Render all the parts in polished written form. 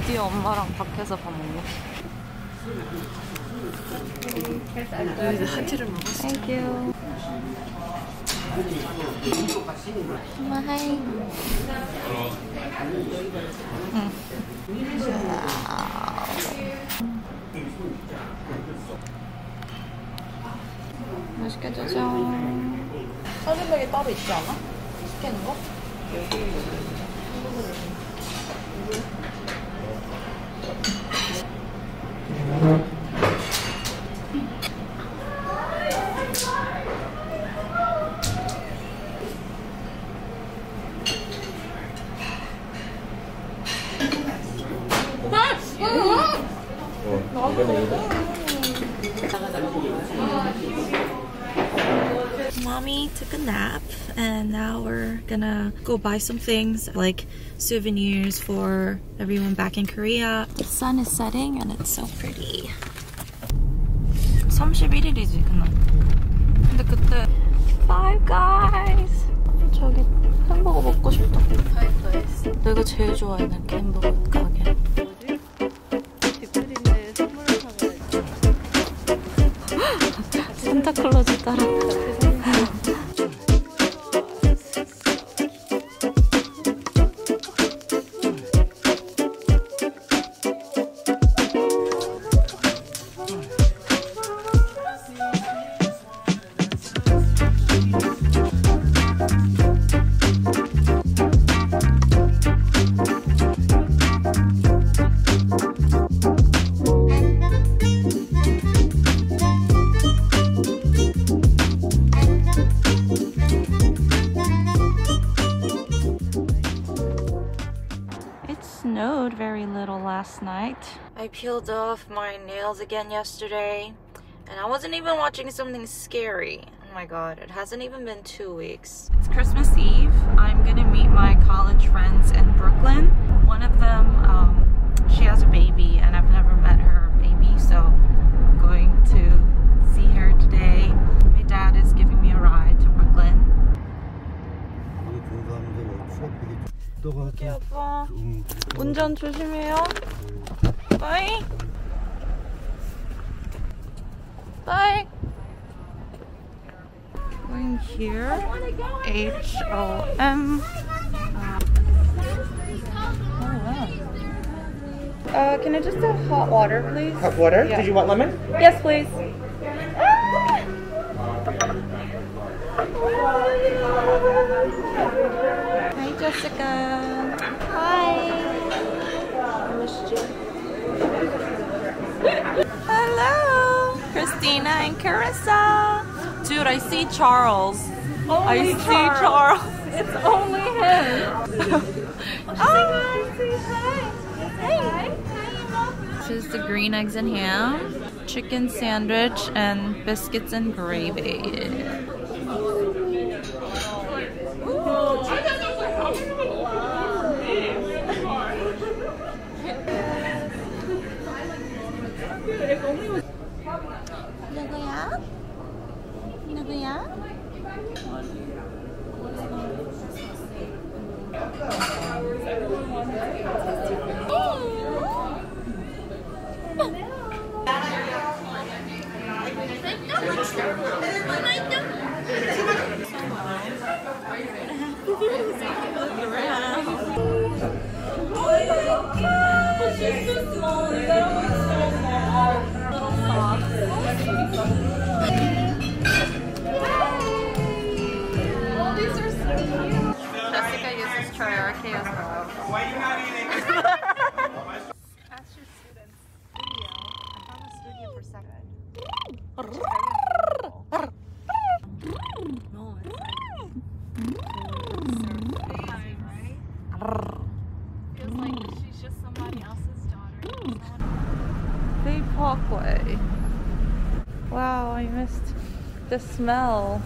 드디어 엄마랑 밖에서 밥 먹네. 여기서 한치를 먹었어. 땡큐. 엄마 하이. 응. 맛있게 드세요. 사진백이 따로 있지 않아? 시키는 거? 여기. Mommy took a nap and now we're gonna go buy some things like souvenirs for everyone back in Korea. The sun is setting and it's so pretty. 31일이지 그날. 근데 그때 Five Guys. 저기 햄버거 먹고 싶다. Five Guys. 내가 제일 좋아하는 햄버거 가게. 산타클로즈 따라. I peeled off my nails again yesterday and I wasn't even watching something scary. Oh my god, it hasn't even been 2 weeks. It's Christmas Eve. I'm gonna meet my college friends in Brooklyn. One of them, she has a baby and I've never met her baby, so I'm going to see her today. My dad is giving me a ride to Brooklyn. 여보, 운전 조심해요. Bye. Bye. Going here. HOM. Can I just have hot water, please? Hot water? Yeah. Did you want lemon? Yes, please. Ah! Hi, Jessica. Hi. I missed you. Hello, Christina and Carissa. Dude, I see Charles. I see Charles. It's only him. Oh, hi. This is the green eggs and ham, chicken sandwich, and biscuits and gravy. Wow, I missed the smell.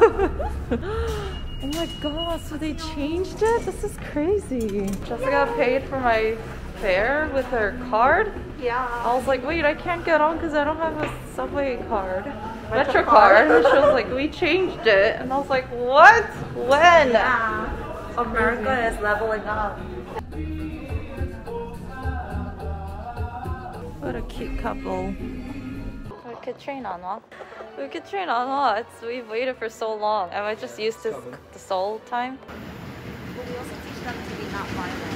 Oh my god, so they changed it? This is crazy. Jessica paid for my fare with her card? Yeah. I was like, wait, I can't get on because I don't have a subway card. Metro card. And she was like, we changed it. And I was like, what? When? Yeah. America is leveling up. cute couple. We could train on what? We've waited for so long. Am I just used to the Seoul time? But we also teach them to be not violent.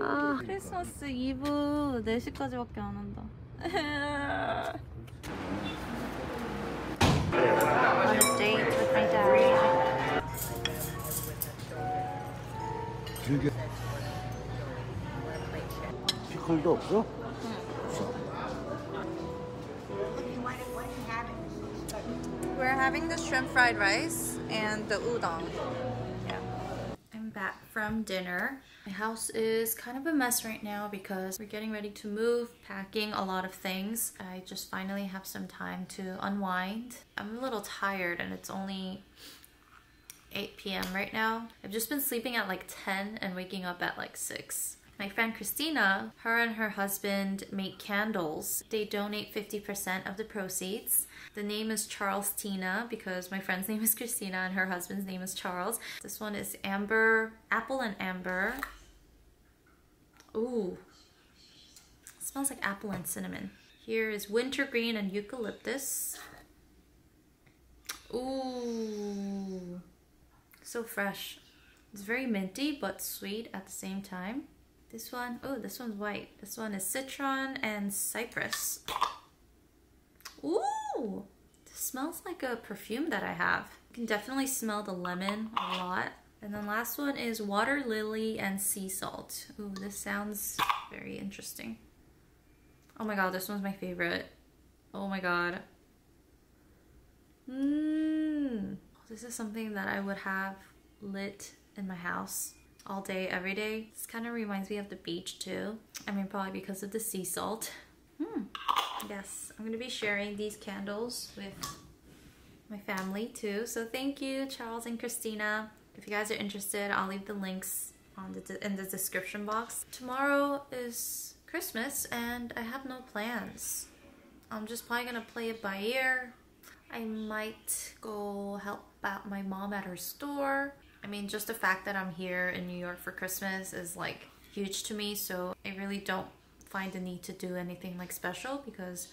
아, 크리스마스 이브 4시까지밖에 안 한다. 피클도 없어? We're having the shrimp fried rice and the udon. Back from dinner. My house is kind of a mess right now because we're getting ready to move, packing a lot of things. I just finally have some time to unwind. I'm a little tired and it's only 8 p.m. right now. I've just been sleeping at like 10 and waking up at like 6. My friend Christina, her and her husband make candles. They donate 50% of the proceeds. The name is Charlestina because my friend's name is Christina and her husband's name is Charles. This one is amber, apple and amber. Ooh, it smells like apple and cinnamon. Here is wintergreen and eucalyptus. Ooh, so fresh. It's very minty but sweet at the same time. This one, oh, this one's white. This one is citron and cypress. Ooh, this smells like a perfume that I have. You can definitely smell the lemon a lot. And then last one is water lily and sea salt. Ooh, this sounds very interesting. Oh my God, this one's my favorite. Oh my God. Mmm. This is something that I would have lit in my house. All day, every day. This kind of reminds me of the beach too. I mean, probably because of the sea salt. Hmm. Yes, I'm gonna be sharing these candles with my family too. So thank you, Charles and Christina. If you guys are interested, I'll leave the links in the description box. Tomorrow is Christmas and I have no plans. I'm just probably gonna play it by ear. I might go help out my mom at her store. I mean, just the fact that I'm here in New York for Christmas is like huge to me, so I really don't find the need to do anything like special because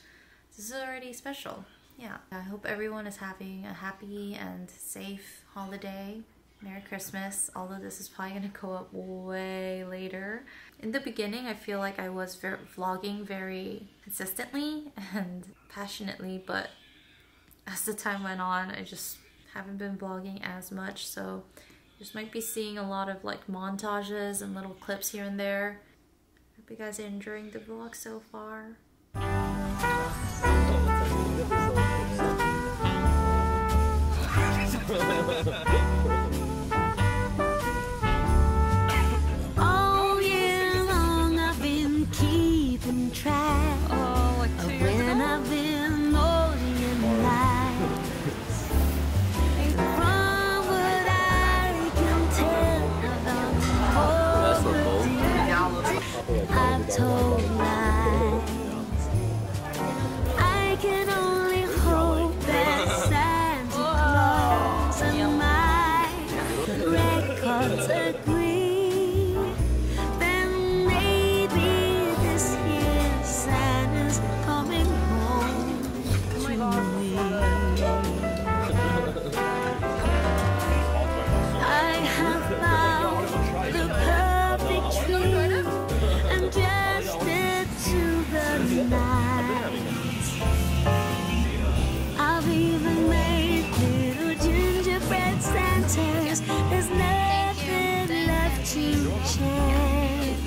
this is already special. Yeah, I hope everyone is having a happy and safe holiday. Merry Christmas, although this is probably gonna go up way later. In the beginning, I feel like I was vlogging very consistently and passionately, but as the time went on, I just haven't been vlogging as much, so just might be seeing a lot of like montages and little clips here and there. Hope you guys are enjoying the vlog so far. All year long I've been keeping track of when I've been lonely in life. I've told lies. I can only hope that Santa Claus and my records agree. Then maybe this year Santa's coming home to me. I have found the perfect tree. I've even made little gingerbread Santas. There's nothing left to change.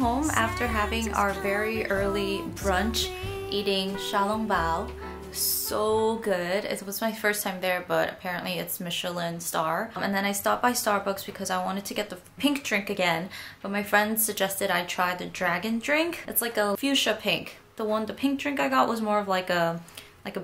home after having our very early brunch eating Xiaolong Bao. So good. It was my first time there, but apparently it's Michelin star. And then I stopped by Starbucks because I wanted to get the pink drink again, but my friend suggested I try the dragon drink. It's like a fuchsia pink. The pink drink I got was more of like a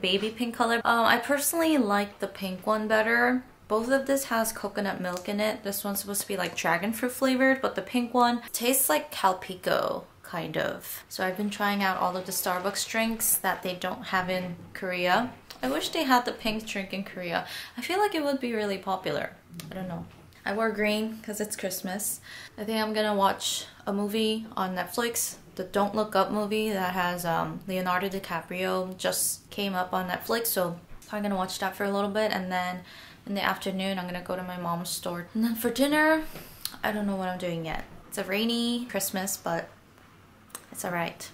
baby pink color. I personally like the pink one better. Both of this has coconut milk in it. This one's supposed to be like dragon fruit flavored, but the pink one tastes like Calpico, kind of. So I've been trying out all of the Starbucks drinks that they don't have in Korea. I wish they had the pink drink in Korea. I feel like it would be really popular. I don't know. I wore green because it's Christmas. I think I'm gonna watch a movie on Netflix. The Don't Look Up movie that has Leonardo DiCaprio just came up on Netflix, so I'm gonna watch that for a little bit, and then in the afternoon I'm gonna go to my mom's store. And then for dinner, I don't know what I'm doing yet. It's a rainy Christmas, but it's alright.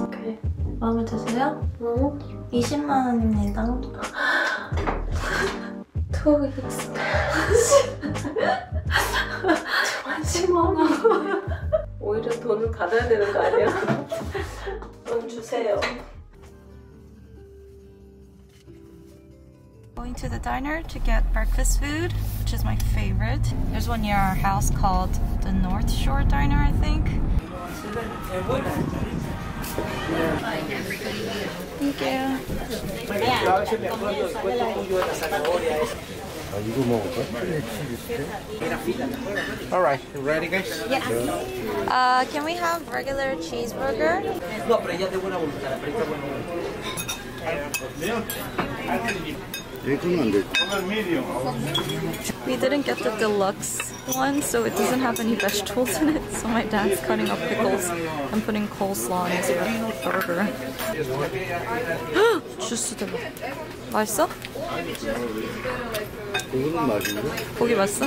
오케이. 마음에 드세요? 응. 20만원입니다. Two expense. 20만원. 오히려 돈을 받아야 되는 거 아니야? 돈 주세요. Going to the diner to get breakfast food, which is my favorite. There's one near our house called the North Shore Diner, I think. Thank you. Alright, you ready, guys? Yeah. Can we have regular cheeseburger? We didn't get the deluxe one, so it doesn't have any vegetables in it, so my dad's cutting up pickles and putting coleslaw in his burger. 맛있어? 고기 맛있어?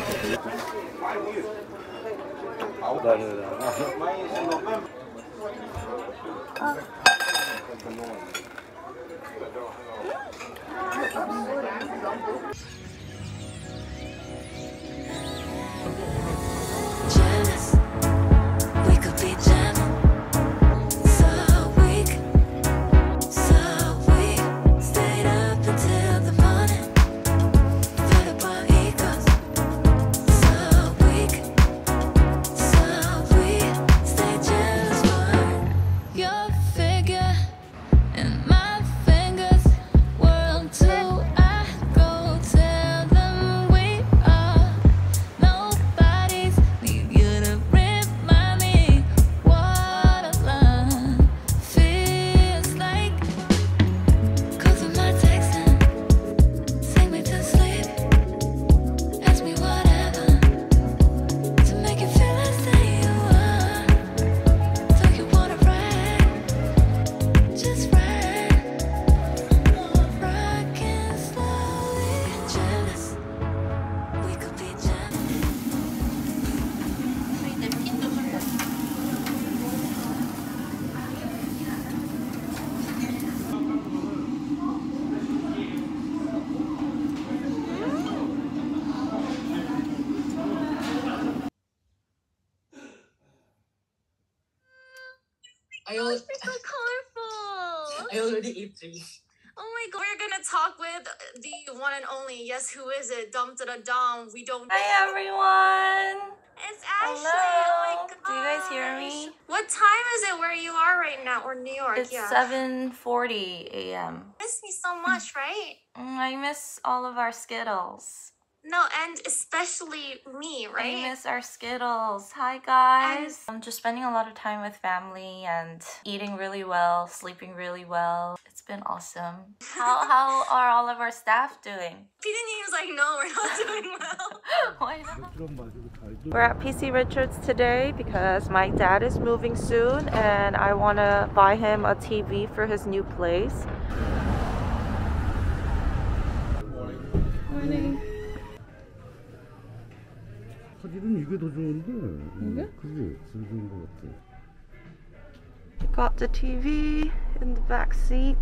always so colorful. I already ate three. Oh my god. We're gonna talk with the one and only, yes, who is it? Dum to the dum. We don't. Hi everyone. It's Ashley. Hello. Oh my god. Do you guys hear me? What time is it where you are right now? Or New York? It's 7:40 a.m. Miss me so much, right? I miss all of our Skittles. No, and especially me, right? I miss our Skittles. Hi, guys. I'm just spending a lot of time with family and eating really well, sleeping really well. It's been awesome. How are all of our staff doing? PDN was like, no, we're not doing well. Why not? We're at PC Richards today because my dad is moving soon and I want to buy him a TV for his new place. Good morning. Morning. Got the TV in the back seat.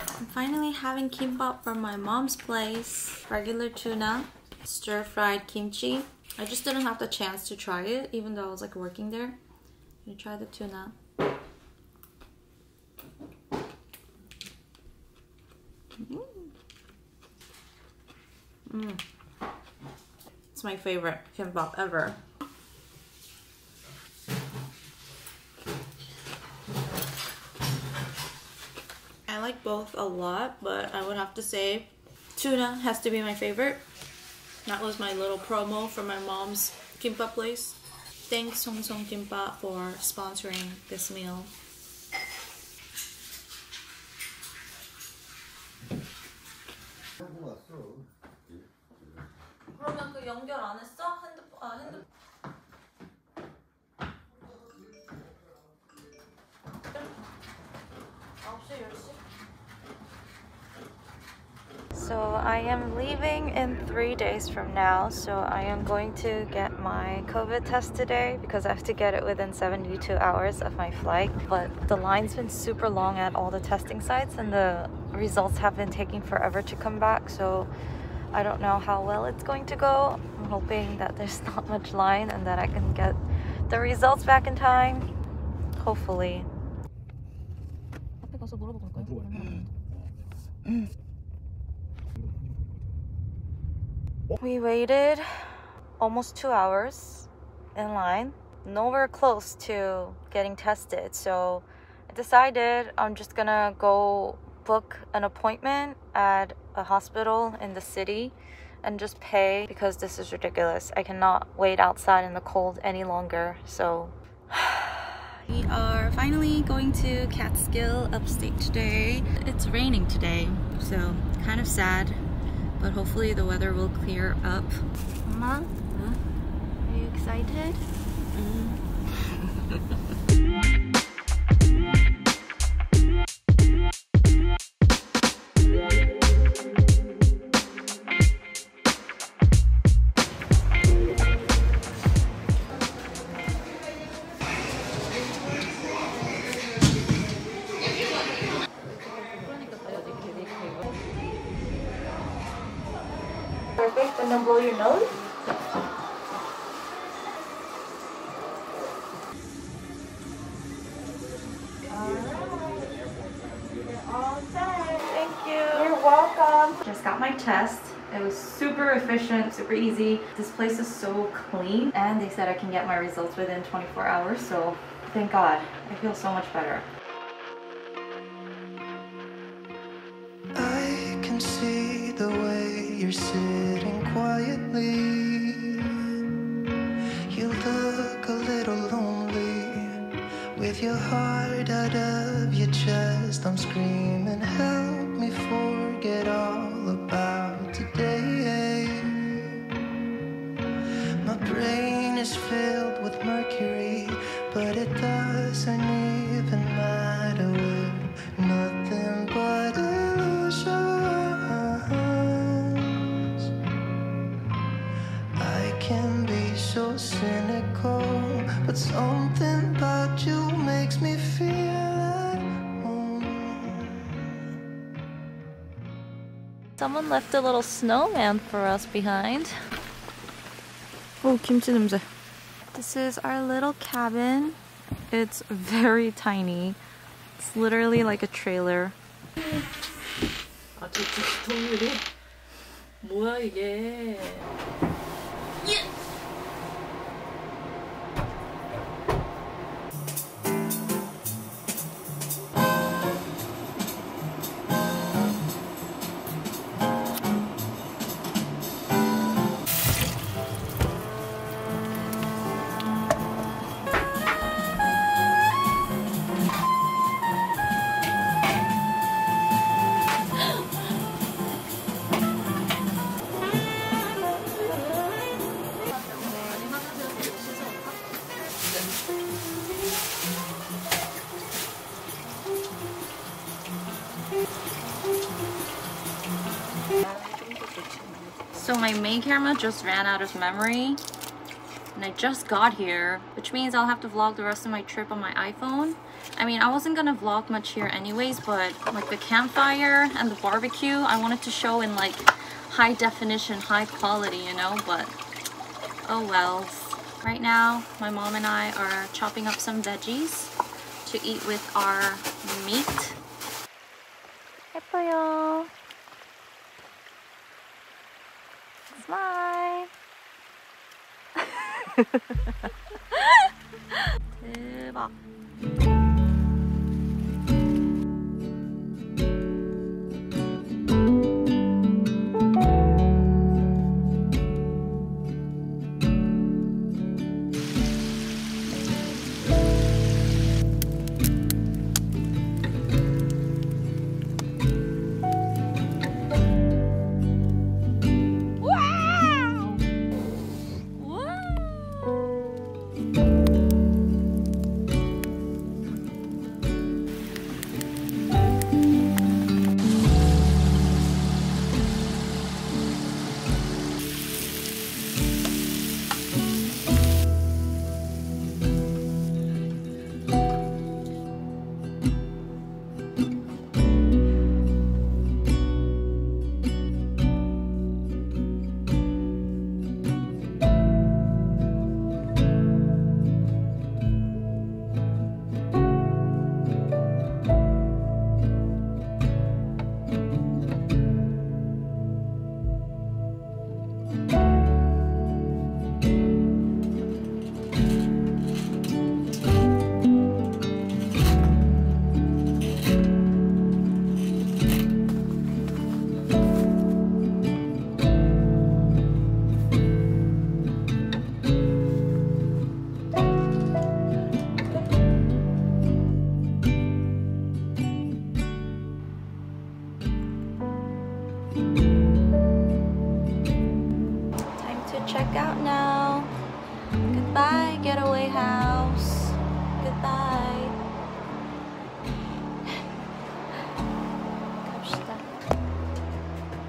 I'm finally having kimbap from my mom's place. Regular tuna, stir-fried kimchi. I just didn't have the chance to try it, even though I was like working there. Let me try the tuna. It's my favorite kimbap ever. I like both a lot, but I would have to say tuna has to be my favorite. That was my little promo for my mom's kimbap place. Thanks Song Song Kimbap for sponsoring this meal. So I am leaving in 3 days from now, so I am going to get my COVID test today because I have to get it within 72 hours of my flight. But the line's been super long at all the testing sites and the results have been taking forever to come back, so I don't know how well it's going to go. I'm hoping that there's not much line and that I can get the results back in time, hopefully. We waited almost 2 hours in line, nowhere close to getting tested, so I decided I'm just gonna go book an appointment at a hospital in the city and just pay because this is ridiculous. I cannot wait outside in the cold any longer, so... We are finally going to Catskill upstate today. It's raining today, so kind of sad. But hopefully the weather will clear up. Mama, are you excited? Perfect, and then blow your nose. You're all set. Thank you. You're welcome. Just got my test. It was super efficient, super easy. This place is so clean, and they said I can get my results within 24 hours, so thank God. I feel so much better. I can see the way you're sitting. Your heart out of your chest, I'm screaming, help me forget all about today. My brain is filled with mercury, but it doesn't even matter. We're nothing but illusions. I can be so cynical, but something about you makes me feel at home. Someone left a little snowman for us behind. Oh, kimchi 냄새. This is our little cabin. It's very tiny. It's literally like a trailer. So my main camera just ran out of memory and I just got here, which means I'll have to vlog the rest of my trip on my iPhone. I mean, I wasn't gonna vlog much here anyways, but like the campfire and the barbecue, I wanted to show in like high definition, high quality, you know, but oh well. Right now, my mom and I are chopping up some veggies to eat with our meat. 예뻐요. Smile. 대박.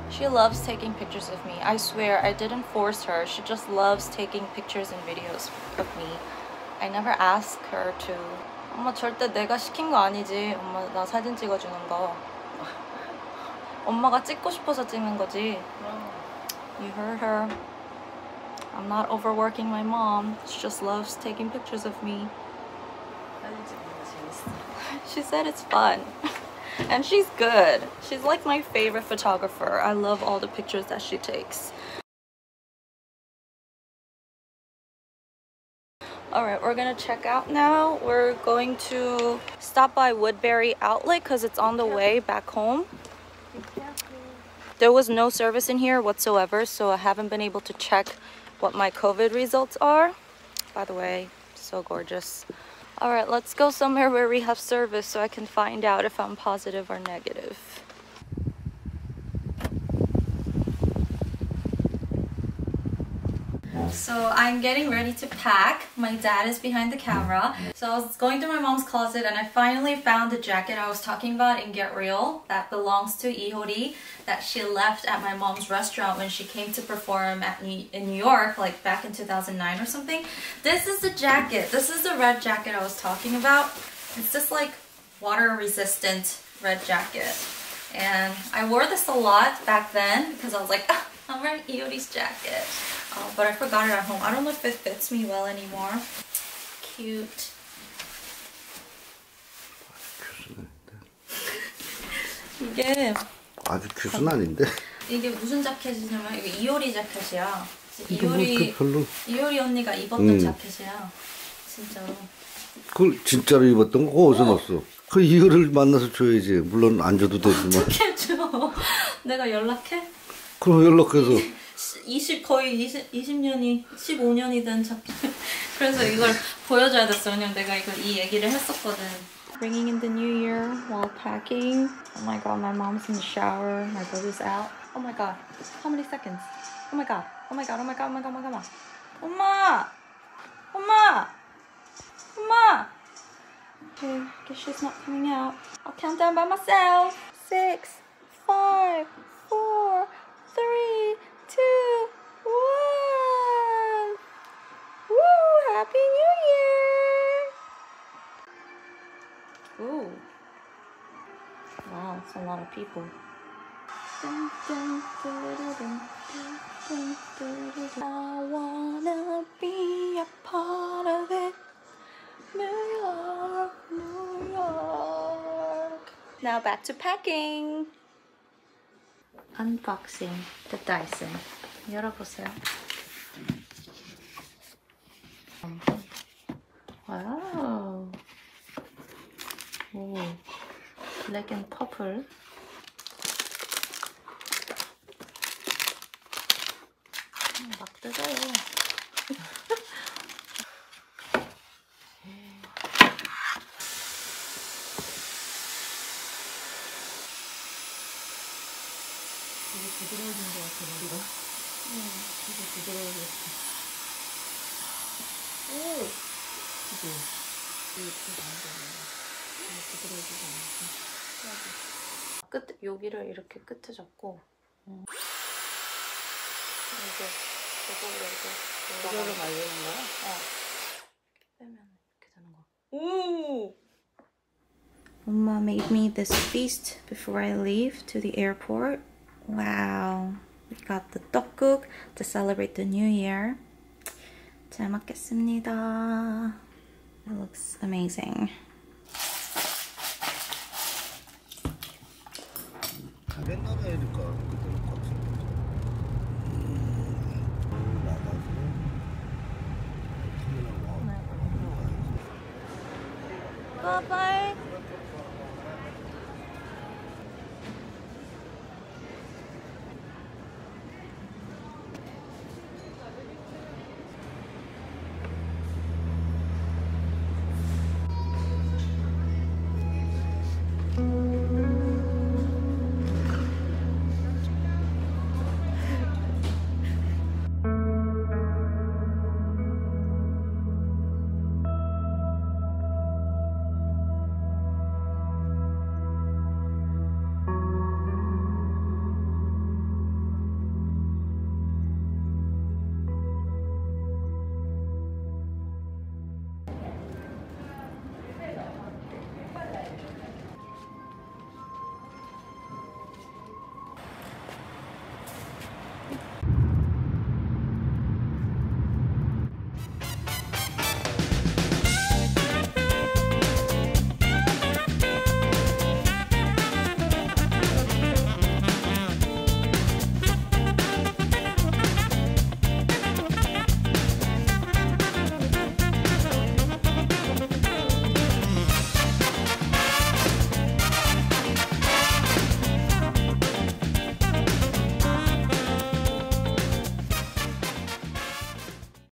She loves taking pictures of me. I swear, I didn't force her. She just loves taking pictures and videos of me. I never ask her to. 엄마 절대 내가 시킨 거 아니지. 엄마 나 사진 찍어주는 거. 엄마가 찍고 싶어서 찍는 거지. You heard her. I'm not overworking my mom. She just loves taking pictures of me. She said it's fun. And she's good. She's like my favorite photographer. I love all the pictures that she takes. Alright, we're gonna check out now. We're going to stop by Woodbury Outlet because it's on the way back home. There was no service in here whatsoever, so I haven't been able to check what my COVID results are. By the way, so gorgeous. Alright, let's go somewhere where we have service so I can find out if I'm positive or negative. So I'm getting ready to pack. My dad is behind the camera. So I was going through my mom's closet and I finally found the jacket I was talking about in Get Real that belongs to Ihori that she left at my mom's restaurant when she came to perform in New York, like back in 2009 or something. This is the jacket. This is the red jacket I was talking about. It's just like water resistant red jacket. And I wore this a lot back then because I was like, ah, I'm wearing Ihori's jacket. But I forgot it at home. I don't know if it fits me well anymore. Cute. 이게 아주 규순 아닌데? 이게 무슨 자켓이냐면 이게 이효리 자켓이야. 이효리 언니가 입었던 자켓이야. 진짜로. 그걸 진짜로 입었던 거 어디서 났어? 그 이효리를 만나서 줘야지. 물론 안 줘도 되지만. 어떻게 줘? 내가 연락해? 그럼 연락해서. 15년이 된 자켓. 그래서 이걸 보여줘야 됐어. 왜냐면 내가 이거 이 얘기를 했었거든. Bringing in the new year while packing. Oh my god, my mom's in the shower. My brother's out. Oh my god, how many seconds? Oh my god, oh my god, oh my god, oh my god, oh my god, oh my god. 엄마! 엄마! 엄마! Okay, I guess she's not coming out. I'll count down by myself. 6, 5, 4, 3, 2, 1. Woo! Happy New Year! Ooh. Wow, that's a lot of people. I wanna be a part of it. New York, New York. Now back to packing. Unboxing the Dyson. 열어보세요. Wow. Oh. Black and purple. 막 뜯어요. 되게 부드러워진 것 같아, 머리가. 응, 되게 부드러워졌어. 오! 그치? 이렇게 만져요. 끝 여기를 이렇게 끝에 잡고 이제 저거를 이렇게 이거를 말리는 거야? 어. 빼면 이렇게 되는 거. 오! Mama made me this feast before I leave to the airport. Wow. We got the tteokguk to celebrate the new year. 잘 먹겠습니다. It looks amazing. Bye-bye.